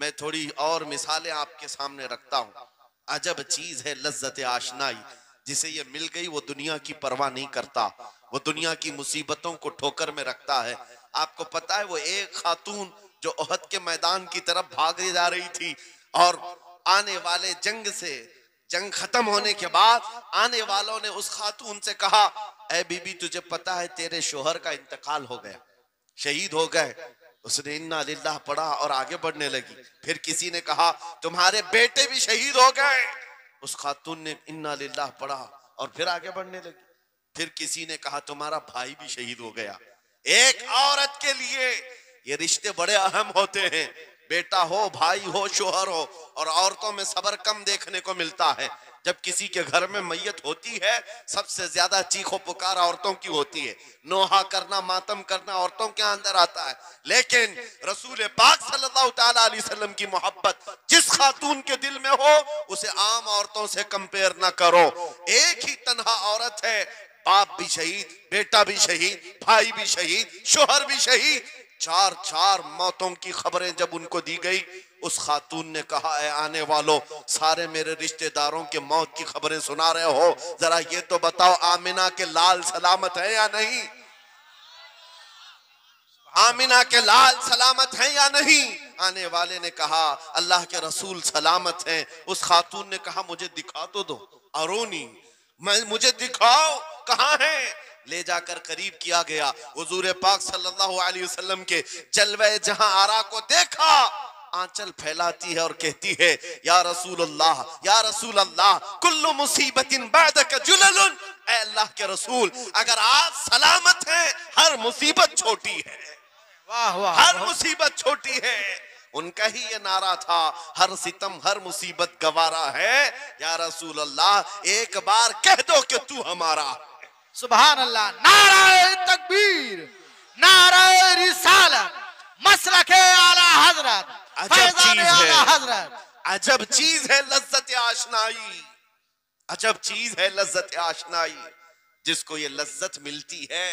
मैं थोड़ी और मिसालें आपके सामने रखता हूँ। अजब चीज है लज्जत आशनाई, जिसे ये मिल गई वो दुनिया की परवाह नहीं करता, वो दुनिया की मुसीबतों को ठोकर में रखता है। आपको पता है वो एक खातून जो ओहद के मैदान की तरफ भागे जा रही थी और आने वाले जंग से, जंग खत्म होने के बाद आने वालों ने उस खातून से कहा, ए बीबी तुझे पता है तेरे शोहर का इंतकाल हो गया, शहीद हो गए। उसने इन्ना लिल्लाह पढ़ा और आगे बढ़ने लगी। फिर किसी ने कहा तुम्हारे बेटे भी शहीद हो गए। उस खातून ने इन्ना लिल्लाह पढ़ा और फिर आगे बढ़ने लगी। फिर किसी ने कहा तुम्हारा भाई भी शहीद हो गया। एक औरत के लिए ये रिश्ते बड़े अहम होते हैं, बेटा हो, भाई हो, शोहर हो। और औरतों में सब्र कम देखने को मिलता है। जब किसी के घर में मैयत होती है, सबसे ज्यादा चीखो पुकार औरतों की होती है, नोहा करना, मातम करना औरतों के अंदर आता है। लेकिन रसूल पाक सल्लल्लाहु तआला अलैहि वसल्लम की मोहब्बत जिस खातून के दिल में हो, उसे आम औरतों से कंपेयर ना करो। एक ही तन्हा औरत है, बाप भी शहीद, बेटा भी शहीद, भाई भी शहीद, शोहर भी शहीद। चार चार मौतों की खबरें जब उनको दी गई, उस खातून ने कहा, ऐ आने वालों, सारे मेरे रिश्तेदारों के मौत की खबरें सुना रहे हो, जरा ये तो बताओ आमिना के लाल सलामत है या नहीं, आमिना के लाल सलामत है या नहीं। आने वाले ने कहा अल्लाह के रसूल सलामत हैं। उस खातून ने कहा मुझे दिखा तो दो, अरोनी, मुझे दिखाओ कहाँ है। ले जाकर करीब किया गया। हुजूर पाक सल्लल्लाहु अलैहि वसल्लम के जलवे जहां आरा को देखा, आंचल फैलाती है और कहती है, या रसूल अल्लाह, या रसूल अल्लाह, कुल्लु मुसीबतिन बादक जुललुन। ऐ अल्लाह के रसूल, अगर आप सलामत हैं, हर मुसीबत छोटी है। वाह वाह, हर मुसीबत छोटी है। उनका ही ये नारा था, हर सितम, हर मुसीबत गवारा है, या रसूल अल्लाह एक बार कह दो कि तू हमारा। सुभान अल्लाह। नाराए तकबीर, नाराए रिसालत, मसलके आला हजरत, फैजाने आला हजरत। अजब चीज है लज्जत आशनाई, अजब चीज है लज्जत आशनाई। जिसको ये लज्जत मिलती है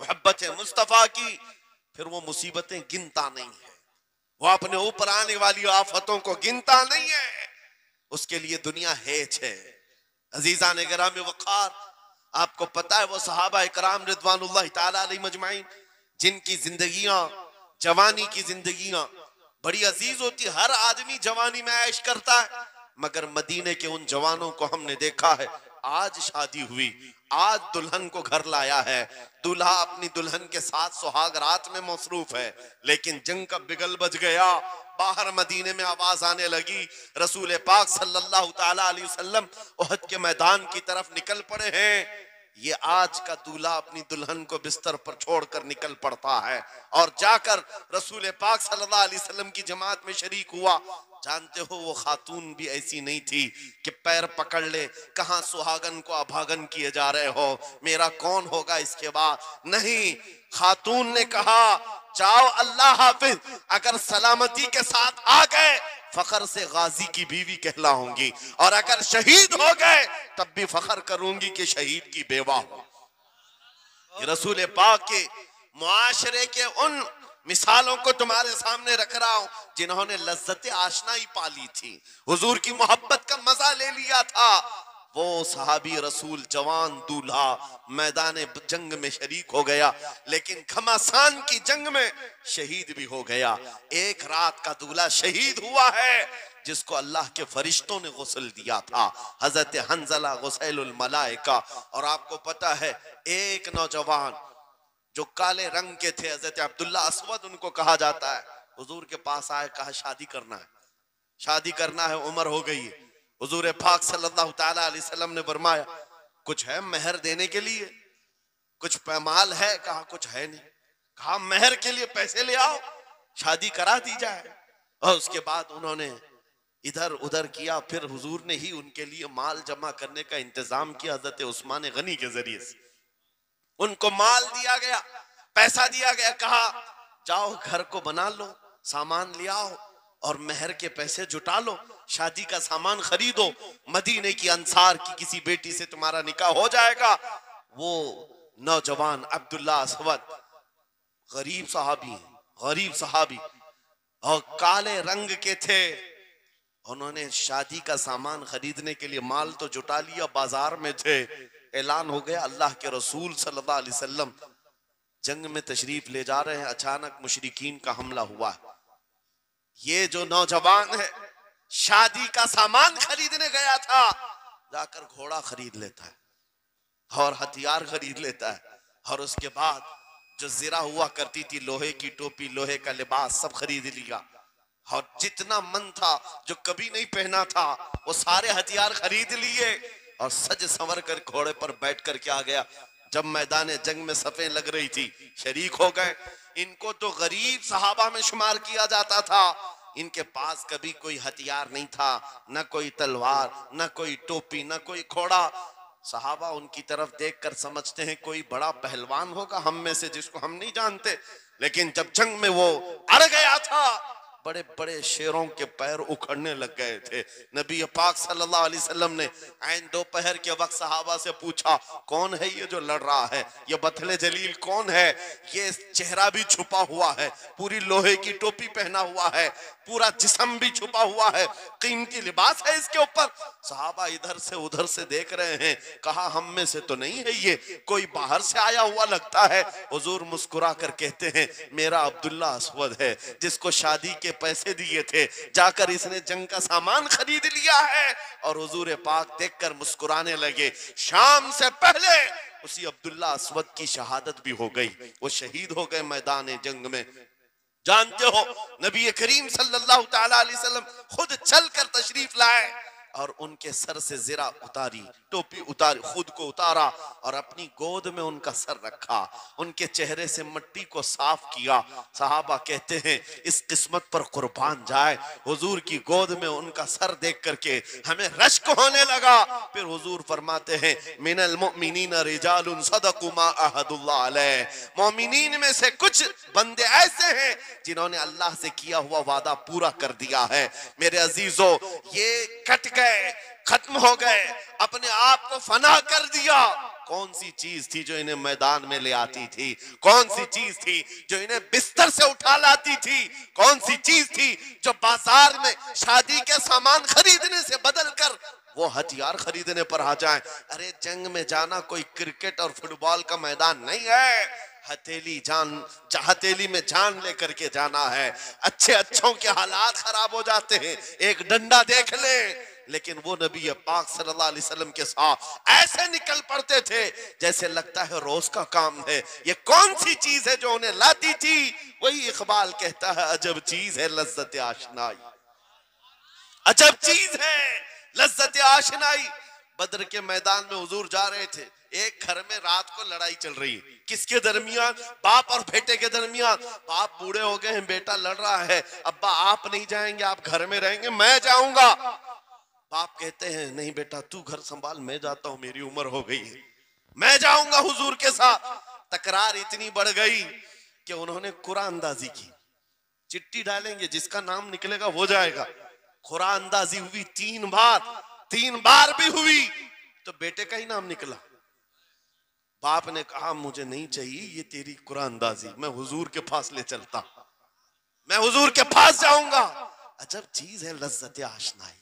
मोहब्बत मुस्तफा की, फिर वो मुसीबतें गिनता नहीं है, वो अपने ऊपर आने वाली आफतों को गिनता नहीं है। उसके लिए दुनिया हेच है। अजीजान गिरामी वक़ार, आपको पता है वो सहाबा इकराम रिदवानुल्लाह ताला अलैहि मजमाइन, जिनकी जिंदगियां, जवानी की जिंदगियां बड़ी अजीज होती है। हर आदमी जवानी में ऐश करता है, मगर मदीने के उन जवानों को हमने देखा है, आज शादी हुई, आज दुल्हन को घर लाया है, दूल्हा अपनी दुल्हन के साथ सुहाग रात में मसरूफ है, लेकिन जंग का बिगल बज गया। बाहर मदीने में आवाज आने लगी, रसूल पाक सल्लल्लाहु ताला अलैहि वसल्लम ओहद के मैदान की तरफ निकल पड़े हैं। ये आज का दूल्हा अपनी दुल्हन को बिस्तर पर छोड़कर निकल पड़ता है और जाकर रसूल पाक सल्लल्लाहु अलैहि वसल्लम की जमात में शरीक हुआ। जानते हो वो खातून भी ऐसी नहीं थी कि पैर पकड़ ले, कहाँ सुहागन को अभागन किए जा रहे हो, मेरा कौन होगा इसके बाद। नहीं, खातून ने कहा जाओ अल्लाह हाफिज, अगर सलामती के साथ आ गए फखर से गाजी की बीवी कहलाऊंगी, और अगर शहीद हो गए तब भी फखर करूंगी कि शहीद की बेवा हो। रसूल पाक के मुआशरे के उन मिसालों को तुम्हारे सामने रख रहा हूं जिन्होंने लज्जत आशनाई पाली थी, हुजूर की मोहब्बत का मजा ले लिया था। वो सहाबी रसूल जवान दूल्हा मैदान जंग में शरीक हो गया, लेकिन घमासान की जंग में शहीद भी हो गया। एक रात का दूल्हा शहीद हुआ है जिसको अल्लाह के फरिश्तों ने गुस्ल दिया था, हजरत हंजला गुसैलुल मलाइका। और आपको पता है एक नौजवान जो काले रंग के थे, हजरत अब्दुल्ला अस्वद उनको कहा जाता है, हुजूर के पास आए, कहा शादी करना है, शादी करना है, उम्र हो गई है। हुजूर पाक सल्लल्लाहु ताला अलैहि वसल्लम ने फरमाया कुछ है मेहर देने के लिए, कुछ पैमाल है? कहा कुछ है नहीं। कहा मेहर के लिए पैसे ले आओ, शादी करा दी जाए। और उसके बाद उन्होंने इधर उधर किया, फिर हुजूर ने ही उनके लिए माल जमा करने का इंतजाम किया, हजरत उस्मान गनी के जरिए से उनको माल दिया गया, पैसा दिया गया। कहा जाओ घर को बना लो, सामान ले आओ और मेहर के पैसे जुटा लो, शादी का सामान खरीदो, मदीने की अंसार की किसी बेटी से तुम्हारा निकाह हो जाएगा। वो नौजवान अब्दुल्ला अस्वद गरीब सहाबी है, गरीब सहाबी, और काले रंग के थे। उन्होंने शादी का सामान खरीदने के लिए माल तो जुटा लिया, बाजार में थे। ऐलान हो गया, अल्लाह के रसूल सल्लल्लाहु अलैहि वसल्लम जंग में तशरीफ ले जा रहे हैं। अचानक मुशरिकीन का हमला हुआ। ये जो नौजवान है शादी का सामान खरीदने गया था, जाकर घोड़ा खरीद लेता है और हथियार खरीद लेता है, और उसके बाद जो जिरा हुआ करती थी, लोहे की टोपी, लोहे का लिबास, सब खरीद लिया। और जितना मन था, जो कभी नहीं पहना था, वो सारे हथियार खरीद लिए और सज संवर कर घोड़े पर बैठ कर के आ गया। जब मैदान जंग में सफें लग रही थी, शरीक हो गए। इनको तो गरीब सहाबा में शुमार किया जाता था। इनके पास कभी कोई हथियार नहीं था, न कोई तलवार, न कोई टोपी, न कोई घोड़ा। सहाबा उनकी तरफ देखकर समझते हैं कोई बड़ा पहलवान होगा हम में से, जिसको हम नहीं जानते। लेकिन जब जंग में वो अड़ गया था, बड़े बड़े शेरों के पैर उखड़ने लग गए थे। नबी पाक सल्लल्लाहु अलैहि वसल्लम ने ऐन दोपहर के वक्त सहाबा से पूछा, कौन है ये जो लड़ रहा है? ये बतले जलील कौन है? ये चेहरा भी छुपा हुआ है, पूरी लोहे की टोपी पहना हुआ है, पूरा जिस्म भी छुपा हुआ है, कीमती लिबास है इसके ऊपर। सहाबा इधर से उधर से देख रहे हैं, कहा हम में से तो नहीं है, ये कोई बाहर से आया हुआ लगता है। हुजूर मुस्कुरा कर कहते हैं, मेरा अब्दुल्ला अस्वद है, जिसको शादी के पैसे दिए थे, जाकर इसने जंग का सामान खरीद लिया है। और हुजूर पाक देखकर मुस्कुराने लगे। शाम से पहले उसी अब्दुल्ला अस्वद की शहादत भी हो गई, वो शहीद हो गए मैदान जंग में। जानते हो, नबी करीम सल्लल्लाहु ताला अलैहि वसल्लम खुद चलकर तशरीफ लाए और उनके सर से जिरा उतारी, टोपी उतारी, खुद को उतारा और अपनी गोद में उनका सर रखा, उनके चेहरे से मिट्टी को साफ किया। सहाबा कहते हैं इस किस्मत पर कुर्बान जाए। हुजूर की गोद में उनका सर देख करके हमें रश्क होने लगा। फिर हुजूर फरमाते हैं, मिनल मुमिनीन रिजालुन सदकू मा अहदुल्लाह अलैह, मोमिनीन में से कुछ बंदे ऐसे हैं जिन्होंने अल्लाह से किया हुआ वादा पूरा कर दिया है। मेरे अजीजों, ये कट गए, खत्म हो गए, अपने आप को फना कर दिया। कौन सी चीज थी जो इन्हें मैदान में ले आती थी? कौन सी चीज थी जो इन्हें बिस्तर से उठा लाती थी? कौन सी चीज थी जो बाजार में शादी के सामान खरीदने से बदलकर वो हथियार खरीदने पर आ जाए? अरे जंग में जाना कोई क्रिकेट और फुटबॉल का मैदान नहीं है। हथेली में जान लेकर के जाना है। अच्छे अच्छों के हालात खराब हो जाते हैं, एक डंडा देख ले। लेकिन वो नबी पाक सल्लल्लाहु अलैहि वसल्लम के साथ ऐसे निकल पड़ते थे जैसे लगता है रोज का काम है। ये कौन सी चीज है जो उन्हें लाती थी? वही इकबाल कहता है, अजब चीज है लज्जत आशनाई, अजब चीज है लज्जत आशनाई। बद्र के मैदान में हुजूर जा रहे थे, एक घर में रात को लड़ाई चल रही है। किसके दरमियान? बाप और बेटे के दरमियान। बाप बूढ़े हो गए हैं, बेटा लड़ रहा है। अब्बा आप नहीं जाएंगे, आप घर में रहेंगे, मैं जाऊंगा। बाप कहते हैं, नहीं बेटा तू घर संभाल, मैं जाता हूं, मेरी उम्र हो गई है, मैं जाऊंगा। हुजूर के साथ तकरार इतनी बढ़ गई कि उन्होंने कुरान अंदाजी की। चिट्ठी डालेंगे, जिसका नाम निकलेगा वो जाएगा। कुरान अंदाजी हुई 3 बार, 3 बार भी हुई तो बेटे का ही नाम निकला। बाप ने कहा, मुझे नहीं चाहिए ये तेरी कुरान अंदाजी, मैं हुजूर के पास ले चलता, मैं हुजूर के पास जाऊंगा। अजब चीज है लज्जत आशनाई।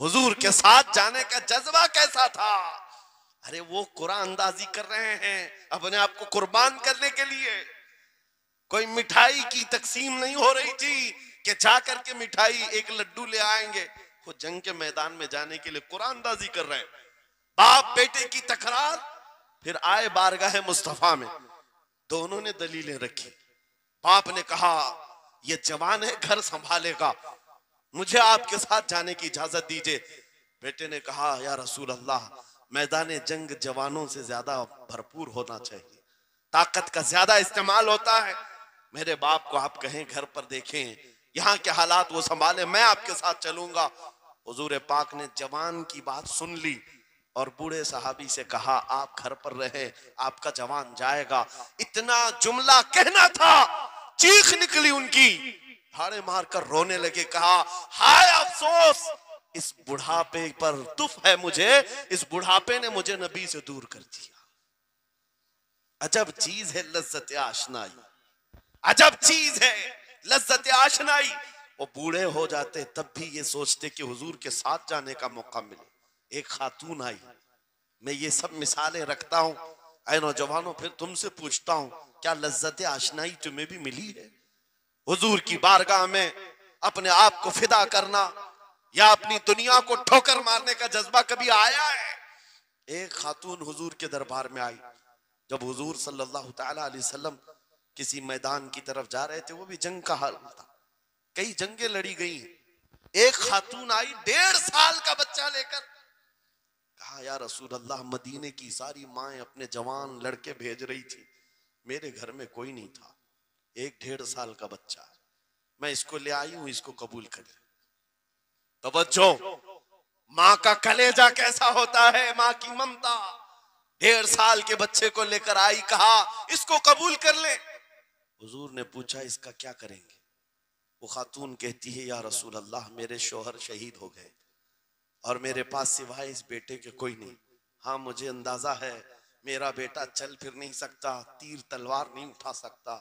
हुजूर के साथ जाने का जज्बा कैसा था? अरे वो कुरान अंदाजी कर रहे हैं अपने आप को कुर्बान करने के लिए। कोई मिठाई की तकसीम नहीं हो रही थी कि जा करके मिठाई, एक लड्डू ले आएंगे। वो जंग के मैदान में जाने के लिए कुरान अंदाजी कर रहे हैं। बाप बेटे की तकरार। फिर आए बारगाह मुस्तफा में, दोनों ने दलीलें रखी। बाप ने कहा, यह जवान है, घर संभालेगा, मुझे आपके साथ जाने की इजाजत दीजिए। बेटे ने कहा, या रसूल अल्लाह, मैदान जंग जवानों से ज्यादा भरपूर होना चाहिए, ताकत का ज्यादा इस्तेमाल होता है। मेरे बाप को आप कहें घर पर देखें, यहाँ के हालात वो संभाले, मैं आपके साथ चलूंगा। हुजूर पाक ने जवान की बात सुन ली और बूढ़े सहाबी से कहा, आप घर पर रहे, आपका जवान जाएगा। इतना जुमला कहना था, चीख निकली उनकी, ठाड़े मारकर रोने लगे। कहा, हाय अफसोस, इस बुढ़ापे पर दुख है मुझे, इस बुढ़ापे ने मुझे नबी से दूर कर दिया। अजब चीज है लज्जत आशनाई, अजब चीज है लज्जत आशनाई। वो बूढ़े हो जाते तब भी ये सोचते कि हुजूर के साथ जाने का मौका मिले। एक खातून आई, मैं ये सब मिसालें रखता हूँ। ऐ नौजवानों, फिर तुमसे पूछता हूँ, क्या लज्जत आशनाई तुम्हें भी मिली है? हुजूर की बारगाह में अपने आप को फिदा करना या अपनी दुनिया को ठोकर मारने का जज्बा कभी आया है? एक खातून हुजूर के दरबार में आई। जब हुजूर सल्लल्लाहु तआला अलैहि वसल्लम किसी मैदान की तरफ जा रहे थे, वो भी जंग का हाल था, कई जंगे लड़ी गई। एक खातून आई 1.5 साल का बच्चा लेकर। कहा, या रसूल अल्लाह, मदीने की सारी माएँ अपने जवान लड़के भेज रही थी, मेरे घर में कोई नहीं था, 1.5 साल का बच्चा, मैं इसको ले आई हूं, इसको कबूल करें। तवज्जो, माँ का कलेजा कैसा होता है, माँ की ममता। 1.5 साल के बच्चे को लेकर आई, कहा इसको कबूल कर ले। हुजूर ने पूछा, इसका क्या करेंगे? वो खातून कहती है, या रसूल अल्लाह, मेरे शोहर शहीद हो गए और मेरे पास सिवाय इस बेटे के कोई नहीं। हाँ, मुझे अंदाजा है मेरा बेटा चल फिर नहीं सकता, तीर तलवार नहीं उठा सकता,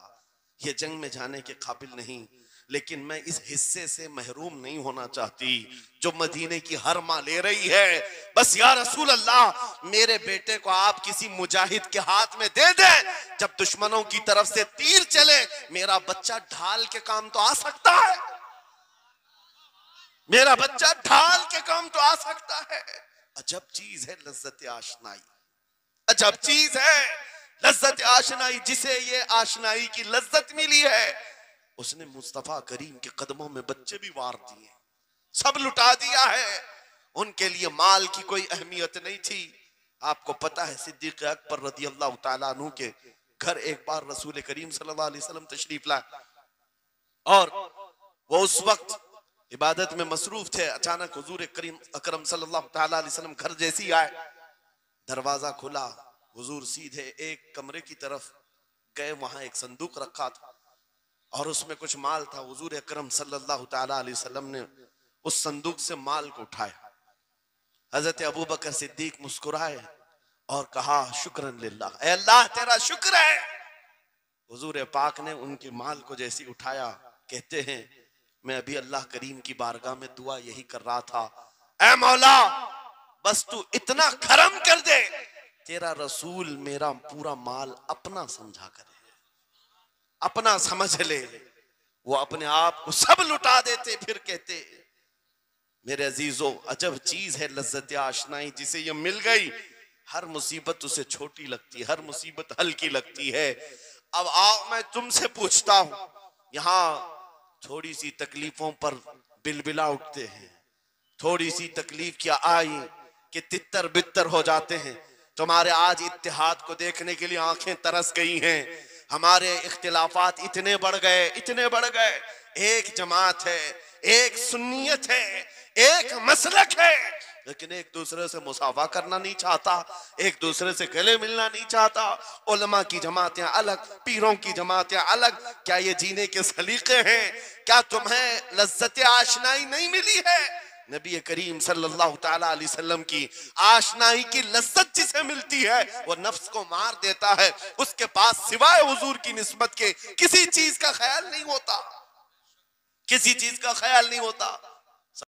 ये जंग में जाने के काबिल नहीं, लेकिन मैं इस हिस्से से महरूम नहीं होना चाहती जो मदीने की हर माँ ले रही है। बस या रसूल अल्लाह, मेरे बेटे को आप किसी मुजाहिद के हाथ में दे दें, जब दुश्मनों की तरफ से तीर चले, मेरा बच्चा ढाल के काम तो आ सकता है, मेरा बच्चा ढाल के काम तो आ सकता है। अजब चीज है लज्जत आशनाई, अजब चीज है लज्जत आशनाई। जिसे ये आशनाई की लज्जत मिली है, उसने मुस्तफा करीम के कदमों में बच्चे भी वार दिए, सब लुटा दिया है। उनके लिए माल की कोई अहमियत नहीं थी। आपको पता है, सिद्दीक अकबर रदियल्लाहु ताला अन्हु के घर एक बार रसूल करीम सल्लल्लाहु अलैहि वसल्लम तशरीफ लाए और वो उस वक्त इबादत में मसरूफ थे। अचानक हुजूर करीम अकरम सल्लल्लाहु ताला अलैहि वसल्लम घर जैसी आए, दरवाजा खुला, हुजूर सीधे एक कमरे की तरफ गए, वहां एक संदूक रखा था और उसमें कुछ माल था। हुजूर अकरम सल्लल्लाहु तआला अलैहि वसल्लम ने उस संदूक से माल को उठाया। हजरत अबू बकर सिद्दीक मुस्कुराए और कहा, शुक्रन लिल्लाह, ऐ अल्लाह तेरा शुक्र है। हुजूर पाक ने उनके माल को जैसी उठाया, कहते हैं, मैं अभी अल्लाह करीम की बारगाह में दुआ यही कर रहा था, ऐ मौला, बस तू इतना करम कर दे, तेरा रसूल मेरा पूरा माल अपना समझा करे, अपना समझ ले। वो अपने आप को सब लुटा देते, फिर कहते, मेरे अजीजों, अजब चीज है लज्जत आशनाई। जिसे ये मिल गई, हर मुसीबत उसे छोटी लगती है, हर मुसीबत हल्की लगती है। अब आओ, मैं तुमसे पूछता हूं, यहाँ थोड़ी सी तकलीफों पर बिलबिला उठते हैं, थोड़ी सी तकलीफ क्या आई कि तितर बितर हो जाते हैं। तुम्हारे आज इत्तेहाद को देखने के लिए आंखें तरस गई हैं, हमारे इख्तिलाफात इतने बढ़ गए, इतने बढ़ गए। एक जमात है, एक सुन्नियत है, एक मसलक है, लेकिन एक दूसरे से मुसावा करना नहीं चाहता, एक दूसरे से गले मिलना नहीं चाहता। उलमा की जमातें अलग, पीरों की जमातें अलग। क्या ये जीने के सलीके हैं? क्या तुम्हें लज्जत आशनाई नहीं मिली है? नबी करीम सल्लल्लाहु ताला अलैहि वसल्लम की आशनाई की लज्जत जिसे मिलती है, वो नफ्स को मार देता है। उसके पास सिवाय हुजूर की निस्बत के किसी चीज का ख्याल नहीं होता, किसी चीज का ख्याल नहीं होता।